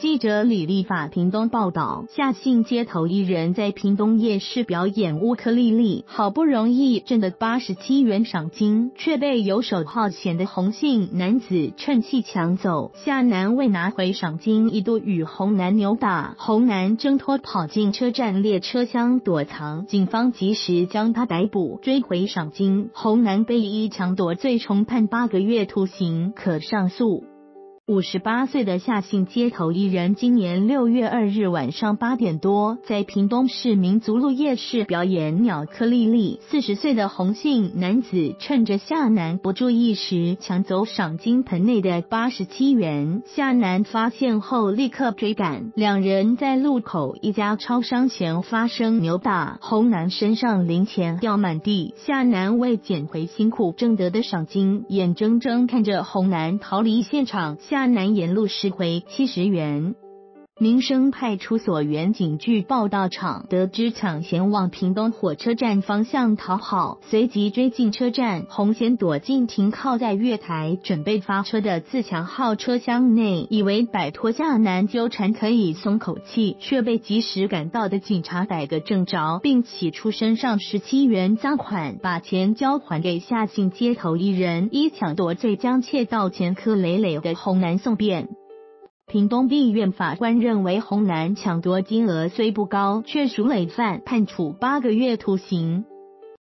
记者李丽法屏东报道，夏姓街头艺人在屏东夜市表演乌克丽丽，好不容易挣得87元赏金，却被游手好闲的洪姓男子趁气抢走。夏男为拿回赏金，一度与洪男扭打，洪男挣脱跑进车站列车厢躲藏，警方及时将他逮捕，追回赏金。洪男被依抢夺罪重判8个月徒刑，可上诉。58岁的夏姓街头艺人今年6月2日晚上8点多在屏东市民族路夜市表演鸟克丽丽。40岁的洪姓男子趁着夏男不注意时抢走赏金盆内的87元，夏男发现后立刻追赶，两人在路口一家超商前发生扭打，洪男身上零钱掉满地，夏男为捡回辛苦挣得的赏金，眼睁睁看着洪男逃离现场。夏男沿路拾回70元。民生派出所员警据报到场，得知抢嫌往屏东火车站方向逃跑，随即追进车站。洪先躲进停靠在月台准备发车的自强号车厢内，以为摆脱夏男纠缠可以松口气，却被及时赶到的警察逮个正着，并起出身上17元赃款，把钱交还给夏姓街头艺人，依抢夺罪将窃盗前科累累的洪男送便。屏东地院法官认为洪男抢夺金额虽不高，却属累犯，判处8个月徒刑。